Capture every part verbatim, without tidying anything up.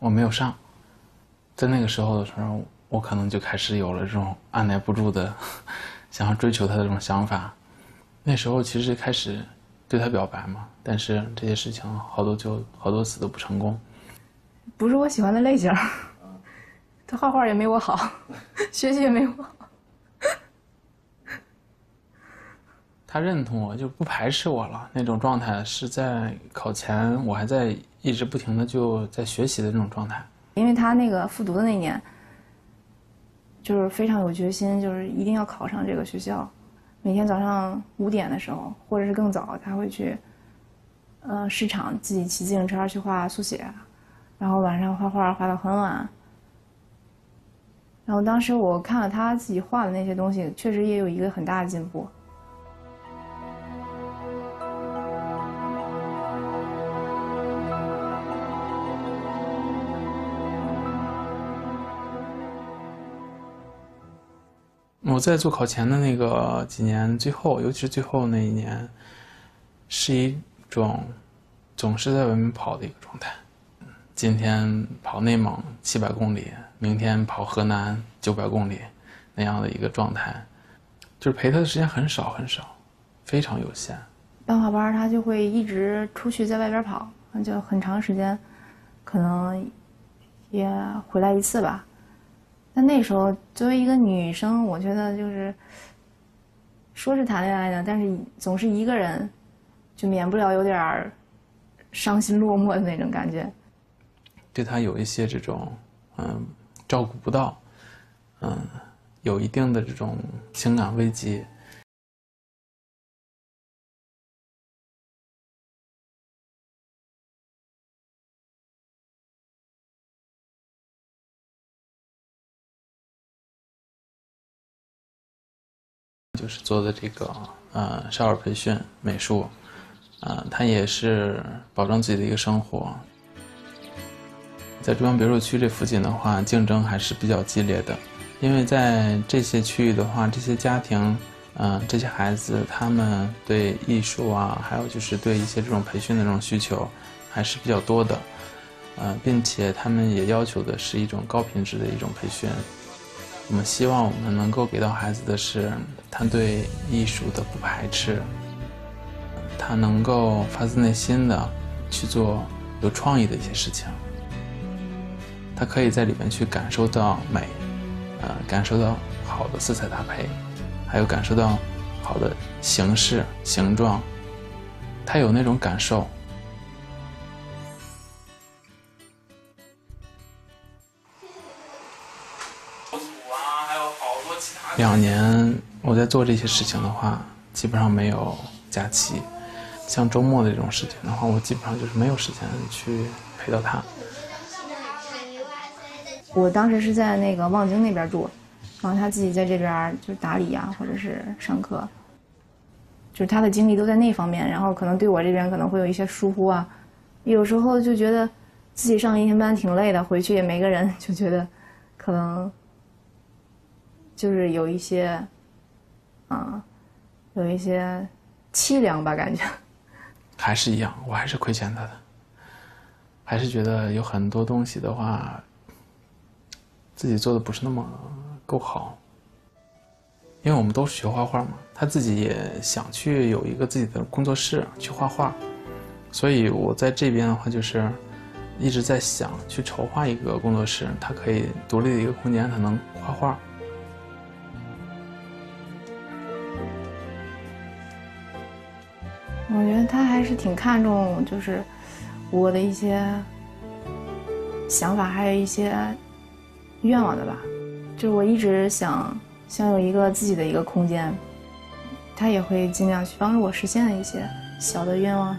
我没有上。在那个时候的时候，我可能就开始有了这种按捺不住的想要追求他的这种想法。那时候其实开始对他表白嘛，但是这些事情好多就好多次都不成功。不是我喜欢的类型，他画画也没我好，学习也没我好。 他认同我，就不排斥我了。那种状态是在考前，我还在一直不停的就在学习的那种状态。因为他那个复读的那年，就是非常有决心，就是一定要考上这个学校。每天早上五点的时候，或者是更早，他会去，呃，市场自己骑自行车去画速写，然后晚上画画画到很晚。然后当时我看了他自己画的那些东西，确实也有一个很大的进步。 我在做考前的那个几年，最后，尤其是最后那一年，是一种总是在外面跑的一个状态。今天跑内蒙七百公里，明天跑河南九百公里，那样的一个状态，就是陪他的时间很少很少，非常有限。办画班他就会一直出去在外边跑，就很长时间，可能也回来一次吧。 但那时候，作为一个女生，我觉得就是，说是谈恋爱呢，但是总是一个人，就免不了有点伤心落寞的那种感觉。对他有一些这种，嗯，照顾不到，嗯，有一定的这种情感危机。就是做的这个呃少儿培训美术，呃，他也是保障自己的一个生活。在中央别墅区这附近的话，竞争还是比较激烈的，因为在这些区域的话，这些家庭，嗯、呃，这些孩子他们对艺术啊，还有就是对一些这种培训的这种需求还是比较多的，呃，并且他们也要求的是一种高品质的一种培训。 我们希望我们能够给到孩子的是，他对艺术的不排斥，他能够发自内心的去做有创意的一些事情，他可以在里面去感受到美，呃，感受到好的色彩搭配，还有感受到好的形式形状，他有那种感受。 两年我在做这些事情的话，基本上没有假期。像周末的这种事情的话，我基本上就是没有时间去陪到他。我当时是在那个望京那边住，然后他自己在这边就打理呀、啊，或者是上课，就是他的精力都在那方面。然后可能对我这边可能会有一些疏忽啊，有时候就觉得自己上一天班挺累的，回去也没个人，就觉得可能。 就是有一些，啊、嗯，有一些凄凉吧，感觉。还是一样，我还是亏欠他的，还是觉得有很多东西的话，自己做的不是那么够好。因为我们都是学画画嘛，他自己也想去有一个自己的工作室去画画，所以我在这边的话就是。 一直在想去筹划一个工作室，他可以独立的一个空间，他能画画。我觉得他还是挺看重，就是我的一些想法，还有一些愿望的吧。就是我一直想想有一个自己的一个空间，他也会尽量去帮助我实现一些小的愿望，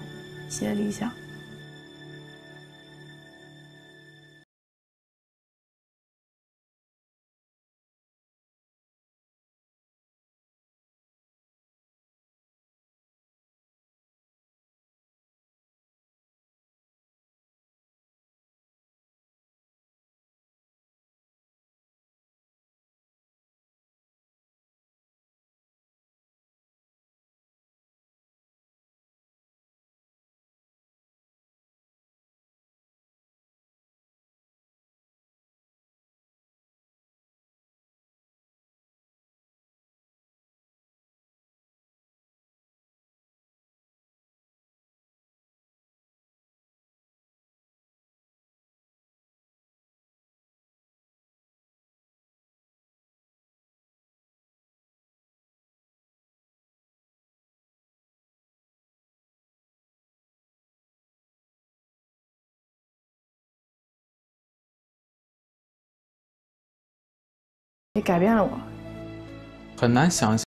一些理想。也改变了我。很难想象。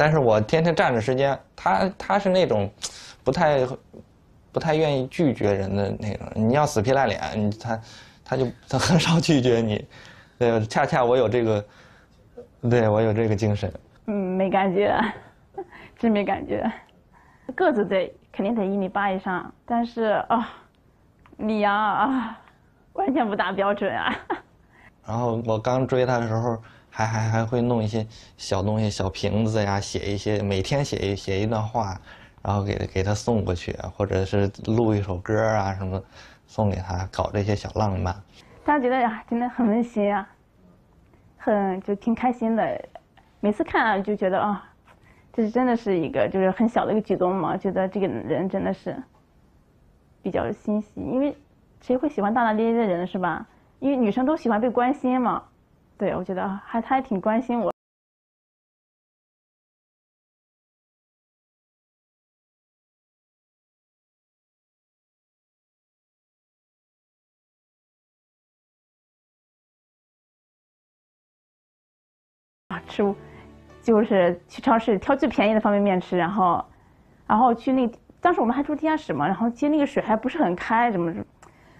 但是我天天站着时间，他他是那种不太不太愿意拒绝人的那种。你要死皮赖脸，你他他就他很少拒绝你。对，恰恰我有这个，对我有这个精神。嗯，没感觉，真没感觉。个子得肯定得一米八以上，但是啊，李阳啊，完全不达标准啊。然后我刚追他的时候。 还还还会弄一些小东西，小瓶子呀，写一些每天写一写一段话，然后给给他送过去，或者是录一首歌啊什么，送给他，搞这些小浪漫。他觉得呀、啊，真的很温馨啊，很就挺开心的。每次看、啊、就觉得啊，这真的是一个就是很小的一个举动嘛，觉得这个人真的是比较欣喜，因为谁会喜欢大大咧咧的人是吧？因为女生都喜欢被关心嘛。 对，我觉得还他还挺关心我。啊，吃，就是去超市挑最便宜的方便面吃，然后，然后去那个，当时我们还住地下室嘛，然后接那个水还不是很开，怎么，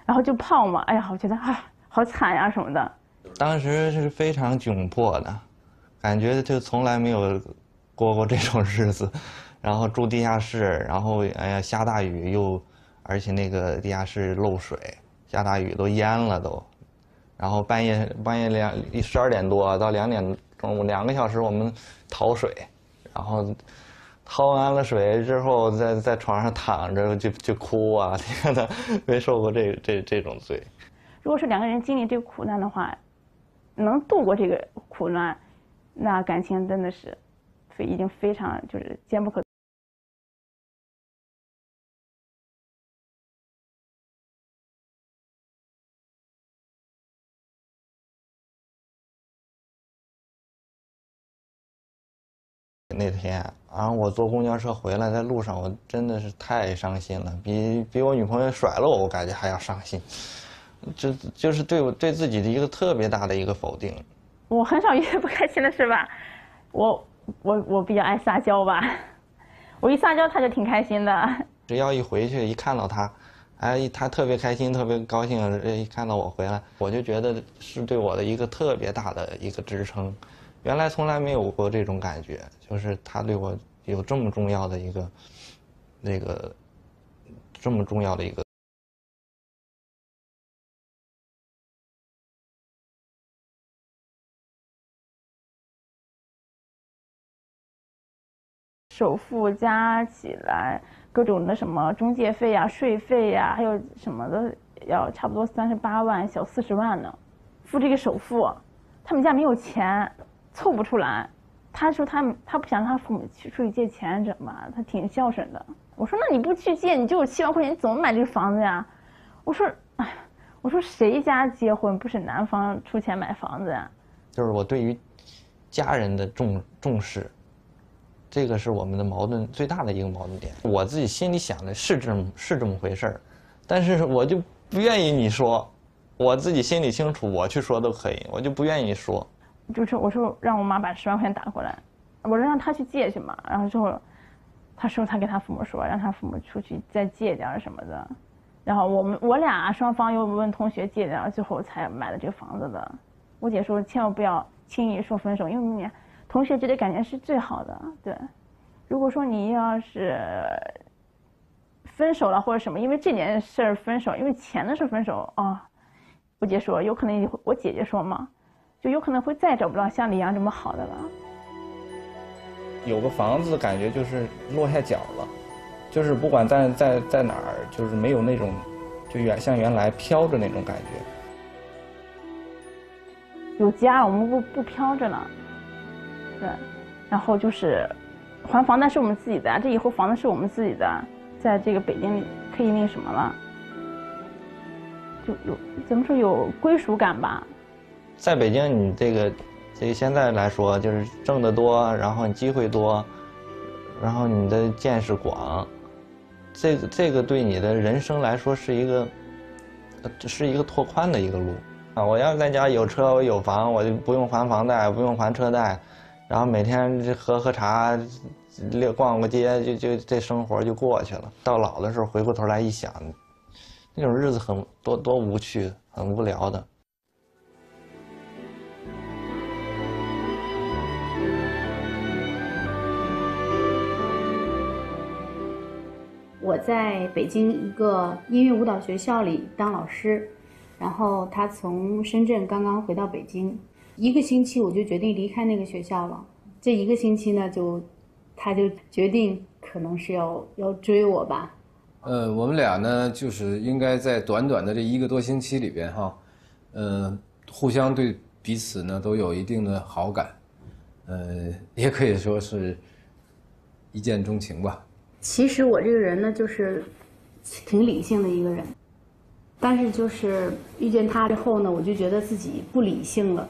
然后就泡嘛，哎呀，我觉得啊，好惨呀、啊、什么的。 当时是非常窘迫的，感觉就从来没有过过这种日子，然后住地下室，然后哎呀下大雨又，而且那个地下室漏水，下大雨都淹了都，然后半夜半夜两十二点多到两点钟，两个小时我们淘水，然后掏完了水之后在在床上躺着就就哭啊，天哪，没受过这这这种罪。如果说两个人经历这个苦难的话。 能度过这个苦难，那感情真的是，非已经非常就是坚不可。那天，然后我坐公交车回来，在路上我真的是太伤心了，比比我女朋友甩了我，我感觉还要伤心。 这就是对我对自己的一个特别大的一个否定。我很少遇到不开心的事吧，我我我比较爱撒娇吧，我一撒娇他就挺开心的。只要一回去一看到他，哎，他特别开心，特别高兴。一看到我回来，我就觉得是对我的一个特别大的一个支撑。原来从来没有过这种感觉，就是他对我有这么重要的一个，那个，这么重要的一个。 首付加起来，各种的什么中介费呀、税费呀，还有什么的，要差不多三十八万，小四十万呢。付这个首付，他们家没有钱，凑不出来。他说他他不想让他父母去出去借钱，怎么？他挺孝顺的。我说那你不去借，你就有七万块钱，你怎么买这个房子呀？我说，哎，我说谁家结婚不是男方出钱买房子呀？就是我对于家人的重重视。 这个是我们的矛盾最大的一个矛盾点。我自己心里想的是这么是这么回事儿，但是我就不愿意你说，我自己心里清楚，我去说都可以，我就不愿意说。就是我说让我妈把十万块钱打过来，我说让她去借去嘛，然后之后，她说她跟她父母说，让她父母出去再借点儿什么的，然后我们我俩双方又问同学借点儿，最后才买了这个房子的。我姐说千万不要轻易说分手，因为你同学之间感情是最好的。对，如果说你要是分手了或者什么，因为这件事儿分手，因为钱的事分手啊、哦，我姐说有可能，我姐姐说嘛，就有可能会再找不到像李阳这么好的了。有个房子的感觉就是落下脚了，就是不管在在在哪儿，就是没有那种就原像原来飘着那种感觉。 有家，我们不不飘着了，对，然后就是还房贷是我们自己的，这以后房子是我们自己的，在这个北京可以那什么了，就有怎么说有归属感吧。在北京，你这个这个现在来说，就是挣得多，然后你机会多，然后你的见识广，这个这个对你的人生来说是一个，是一个拓宽的一个路。 我要是在家有车，我有房，我就不用还房贷，不用还车贷，然后每天喝喝茶，溜逛个街，就就这生活就过去了。到老的时候回过头来一想，那种日子很多多无趣，很无聊的。我在北京一个音乐舞蹈学校里当老师。 然后他从深圳刚刚回到北京，一个星期我就决定离开那个学校了。这一个星期呢，就他就决定可能是要要追我吧。呃，我们俩呢，就是应该在短短的这一个多星期里边哈，呃，互相对彼此呢都有一定的好感，呃，也可以说是一见钟情吧。其实我这个人呢，就是挺理性的一个人。 但是就是遇见他之后呢，我就觉得自己不理性了。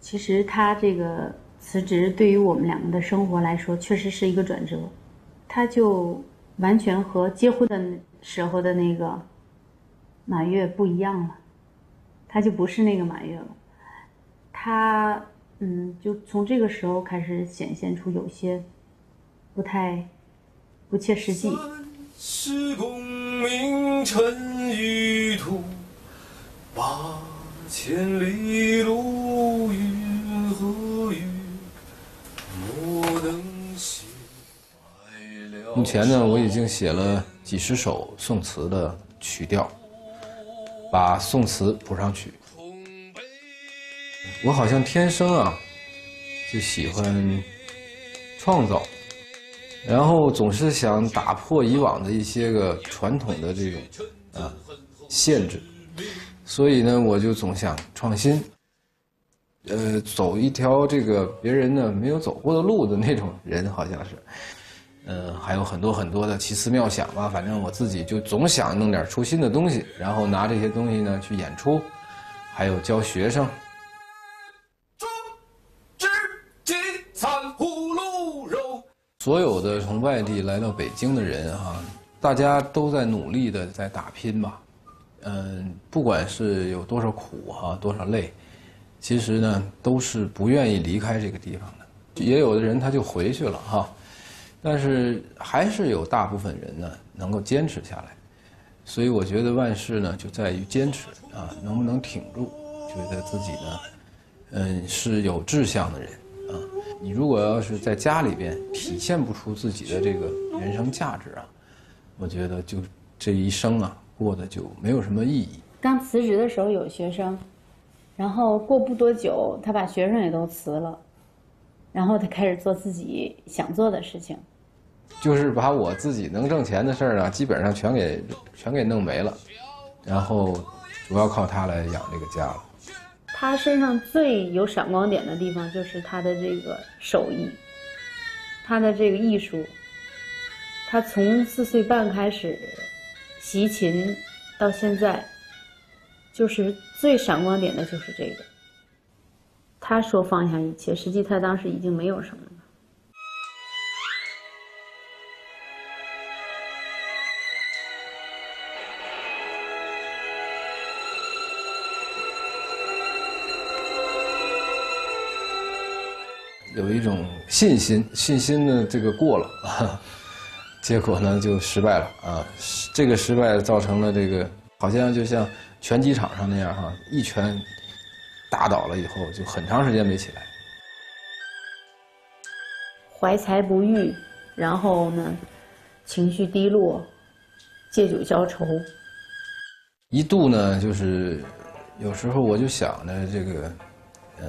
其实他这个辞职对于我们两个的生活来说，确实是一个转折。他就完全和结婚的时候的那个马月不一样了，他就不是那个马月了。他嗯，就从这个时候开始显现出有些不太不切实际。是功名尘与土，八千里路。 目前呢，我已经写了几十首宋词的曲调，把宋词谱上曲。我好像天生啊，就喜欢创造，然后总是想打破以往的一些个传统的这种啊限制，所以呢，我就总想创新，呃，走一条这个别人呢没有走过的路的那种人，好像是。 嗯，还有很多很多的奇思妙想吧。反正我自己就总想弄点出新的东西，然后拿这些东西呢去演出，还有教学生。中指金蚕葫芦肉。所有的从外地来到北京的人哈、啊，大家都在努力的在打拼吧。嗯，不管是有多少苦哈、啊，多少累，其实呢都是不愿意离开这个地方的。也有的人他就回去了哈、啊。 但是还是有大部分人呢能够坚持下来，所以我觉得万事呢就在于坚持啊，能不能挺住？觉得自己呢，嗯，是有志向的人啊。你如果要是在家里边体现不出自己的这个人生价值啊，我觉得就这一生啊过得就没有什么意义。刚辞职的时候有学生，然后过不多久他把学生也都辞了，然后他开始做自己想做的事情。就是把我自己能挣钱的事儿啊，基本上全给全给弄没了，然后主要靠他来养这个家了。他身上最有闪光点的地方就是他的这个手艺，他的这个艺术。他从四岁半开始习琴，到现在，就是最闪光点的就是这个。他说放下一切，实际他当时已经没有什么了。 有一种信心，信心呢，这个过了，啊、结果呢就失败了啊！这个失败造成了这个，好像就像拳击场上那样哈、啊，一拳打倒了以后，就很长时间没起来。怀才不遇，然后呢，情绪低落，借酒消愁。一度呢，就是有时候我就想着这个，呃。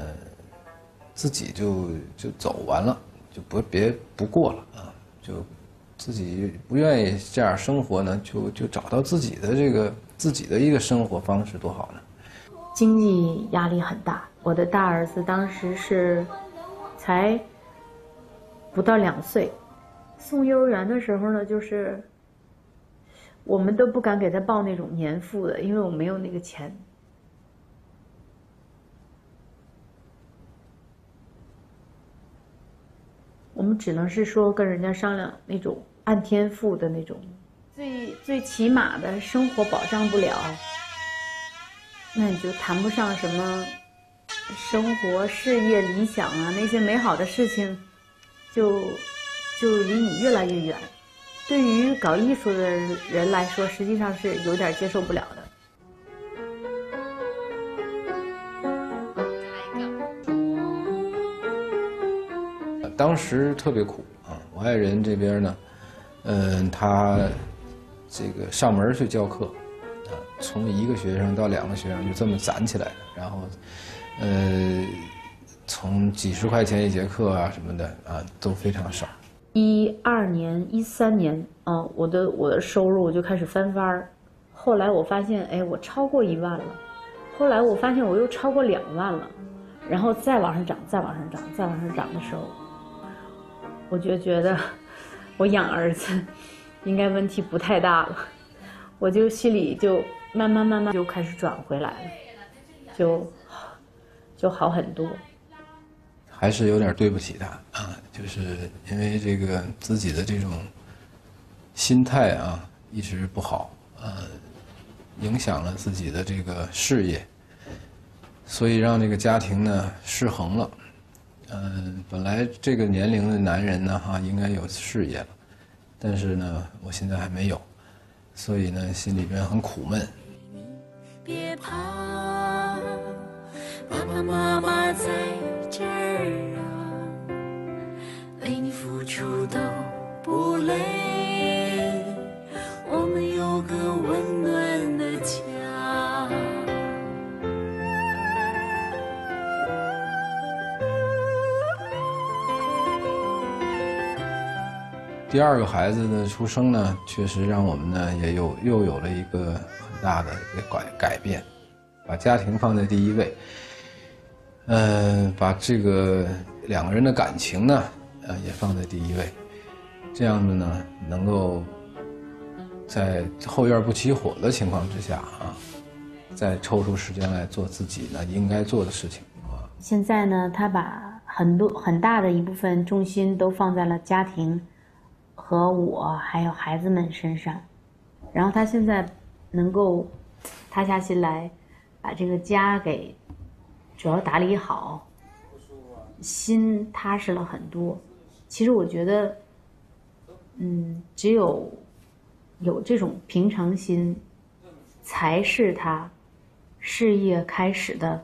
自己就就走完了，就不别不过了啊！就自己不愿意这样生活呢，就就找到自己的这个自己的一个生活方式多好呢。经济压力很大，我的大儿子当时是才不到两岁，送幼儿园的时候呢，就是我们都不敢给他报那种年付的，因为我没有那个钱。 我们只能是说跟人家商量那种按天付的那种，最最起码的生活保障不了，那你就谈不上什么生活、事业、理想啊那些美好的事情，就就离你越来越远。对于搞艺术的人来说，实际上是有点接受不了的。 当时特别苦啊！我爱人这边呢，嗯，他这个上门去教课，啊，从一个学生到两个学生就这么攒起来的。然后，呃，从几十块钱一节课啊什么的啊都非常少。一二年、一三年啊，我的我的收入就开始翻番儿。后来我发现，哎，我超过一万了。后来我发现我又超过两万了，然后再往上涨，再往上涨，再往上涨的时候。 我就觉得，我养儿子应该问题不太大了，我就心里就慢慢慢慢就开始转回来了，就就好很多。还是有点对不起他啊，就是因为这个自己的这种心态啊一直不好，呃，影响了自己的这个事业，所以让这个家庭呢失衡了。 嗯，本来这个年龄的男人呢，哈，应该有事业了，但是呢，我现在还没有，所以呢，心里边很苦闷。别怕，爸爸妈妈在这儿啊，为你付出都不累，我们有个温暖的家。 第二个孩子的出生呢，确实让我们呢也有又有了一个很大的一个改改变，把家庭放在第一位，嗯、呃，把这个两个人的感情呢，呃，也放在第一位，这样的呢，能够在后院不起火的情况之下啊，再抽出时间来做自己呢应该做的事情啊。现在呢，他把很多很大的一部分重心都放在了家庭。 和我还有孩子们身上，然后他现在能够塌下心来，把这个家给主要打理好，心踏实了很多。其实我觉得，嗯，只有有这种平常心，才是他事业开始的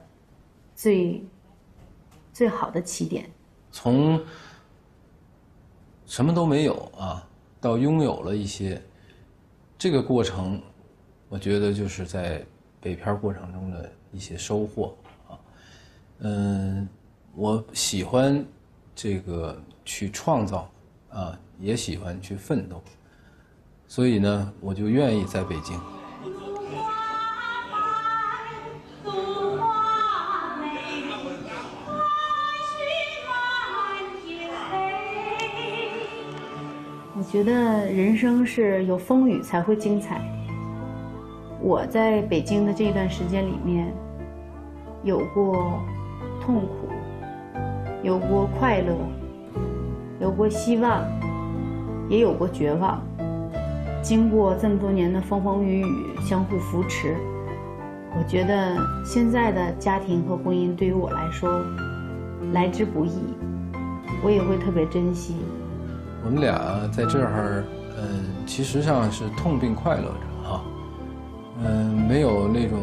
最最好的起点。从 什么都没有啊，到拥有了一些，这个过程，我觉得就是在北漂过程中的一些收获啊。嗯，我喜欢这个去创造啊，也喜欢去奋斗，所以呢，我就愿意在北京。 我觉得人生是有风雨才会精彩。我在北京的这段时间里面，有过痛苦，有过快乐，有过希望，也有过绝望。经过这么多年的风风雨雨，相互扶持，我觉得现在的家庭和婚姻对于我来说，来之不易，我也会特别珍惜。 我们俩在这儿，嗯，其实上是痛并快乐着哈、啊，嗯，没有那种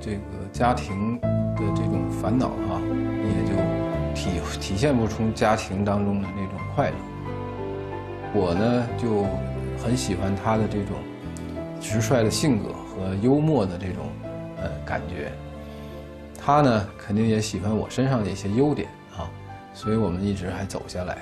这个家庭的这种烦恼哈、啊，也就体体现不出家庭当中的那种快乐。我呢就很喜欢他的这种直率的性格和幽默的这种呃感觉，他呢肯定也喜欢我身上的一些优点啊，所以我们一直还走下来。